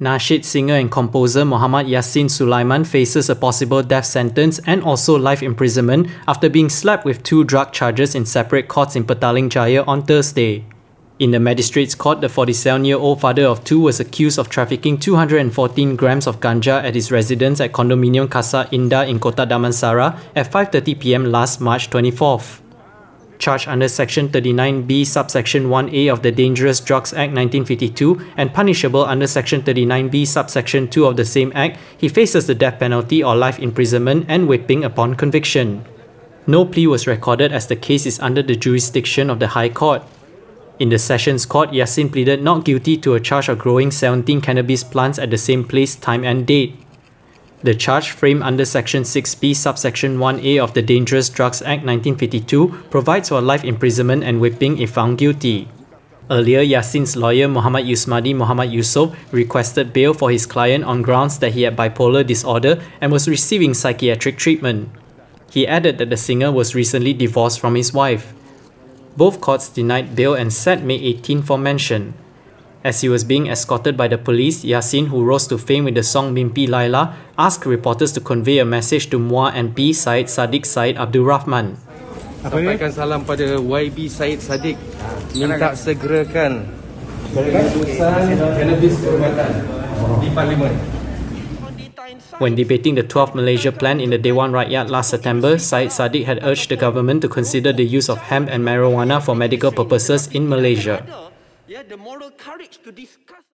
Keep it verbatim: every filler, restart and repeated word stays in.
Nasheed singer and composer Muhammad Yasin Sulaiman faces a possible death sentence and also life imprisonment after being slapped with two drug charges in separate courts in Petaling Jaya on Thursday. In the magistrate's court, the forty-seven-year-old father of two was accused of trafficking two hundred fourteen grams of ganja at his residence at condominium Casa Indah in Kota Damansara at five thirty p m last March twenty-fourth. Charged under Section thirty-nine B, Subsection one A of the Dangerous Drugs Act nineteen fifty-two and punishable under Section thirty-nine B, Subsection two of the same Act, he faces the death penalty or life imprisonment and whipping upon conviction. No plea was recorded as the case is under the jurisdiction of the High Court. In the Sessions Court, Yasin pleaded not guilty to a charge of growing seventeen cannabis plants at the same place, time and date. The charge, framed under Section six B, Subsection one A of the Dangerous Drugs Act nineteen fifty-two, provides for life imprisonment and whipping if found guilty. Earlier, Yasin's lawyer Muhammad Yusmadi Muhammad Yusof requested bail for his client on grounds that he had bipolar disorder and was receiving psychiatric treatment. He added that the singer was recently divorced from his wife. Both courts denied bail and set May eighteenth for mention. As he was being escorted by the police, Yasin, who rose to fame with the song Mimpi Laila, asked reporters to convey a message to M W A and P Syed Saddiq Syed Abdul Rahman. Sampaikan salam pada Y B Syed Saddiq. Minta segerakan pengurusan cannabis perubatan di Parlimen. When debating the twelfth Malaysia Plan in the Dewan Rakyat last September, Syed Saddiq had urged the government to consider the use of hemp and marijuana for medical purposes in Malaysia. Yeah, the moral courage to discuss.